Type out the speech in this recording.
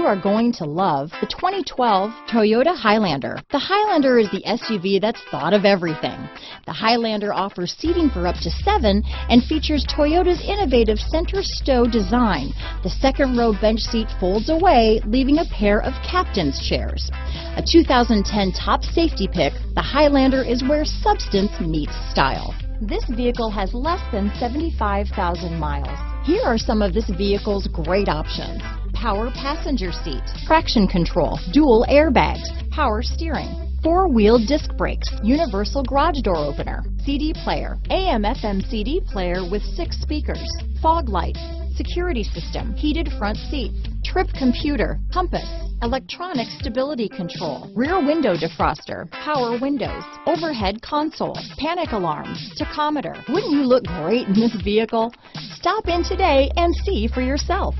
you are going to love the 2012 Toyota Highlander. The Highlander is the SUV that's thought of everything. The Highlander offers seating for up to 7 and features Toyota's innovative center stow design. The second row bench seat folds away, leaving a pair of captain's chairs. A 2010 top safety pick, the Highlander is where substance meets style. This vehicle has less than 75,000 miles. Here are some of this vehicle's great options: power passenger seat, traction control, dual airbags, power steering, four-wheel disc brakes, universal garage door opener, CD player, AM/FM CD player with 6 speakers, fog lights, security system, heated front seats, trip computer, compass, electronic stability control, rear window defroster, power windows, overhead console, panic alarm, tachometer. Wouldn't you look great in this vehicle? Stop in today and see for yourself.